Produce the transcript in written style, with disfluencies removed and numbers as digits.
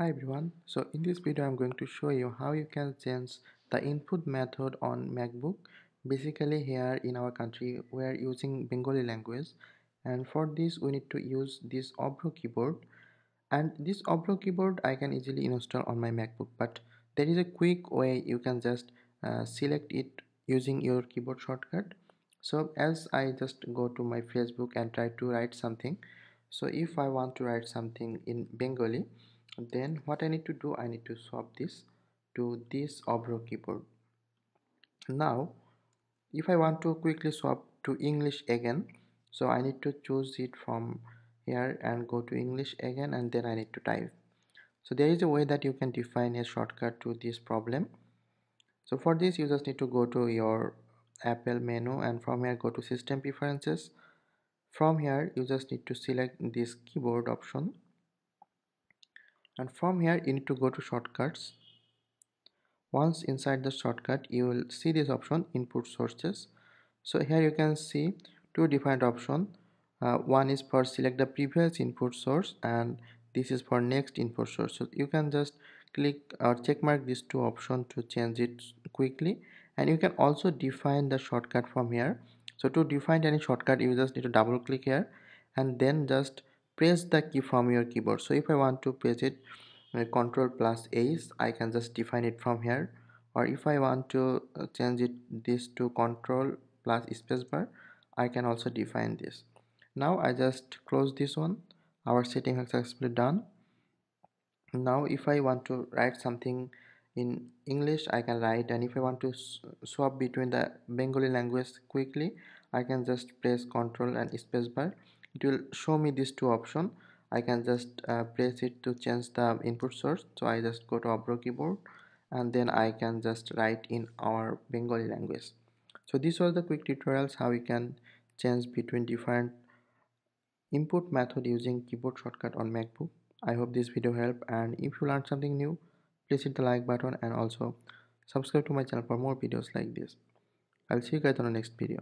Hi everyone, so in this video I'm going to show you how you can change the input method on MacBook. Basically here in our country we are using Bengali language, and for this we need to use this Avro keyboard, and this Avro keyboard I can easily install on my MacBook, but there is a quick way you can just select it using your keyboard shortcut. So as I just go to my Facebook and try to write something, so if I want to write something in Bengali, then what I need to do, I need to swap this to this Avro keyboard. Now if I want to quickly swap to English again, so I need to choose it from here and go to English again, and then I need to type. So there is a way that you can define a shortcut to this problem. So for this you just need to go to your Apple menu, and from here go to System Preferences. From here you just need to select this keyboard option, and from here you need to go to Shortcuts. Once inside the shortcut you will see this option, Input Sources. So here you can see two different options. One is for select the previous input source, and this is for next input source. So you can just click or check mark these two options to change it quickly, and you can also define the shortcut from here. So to define any shortcut you just need to double click here and then just press the key from your keyboard. So if I want to press it Ctrl+H, I can just define it from here, or if I want to change it this to Ctrl+Spacebar, I can also define this. Now I just close this one. Our setting is successfully done. Now if I want to write something in English, I can write, and if I want to swap between the Bengali language quickly, I can just press Ctrl and Spacebar. It will show me these two options. I can just press it to change the input source. So I just go to Avro keyboard, and then I can just write in our Bengali language. So these are the quick tutorials how we can change between different input method using keyboard shortcut on MacBook. I hope this video helped, and if you learned something new, please hit the like button and also subscribe to my channel for more videos like this. I'll see you guys on the next video.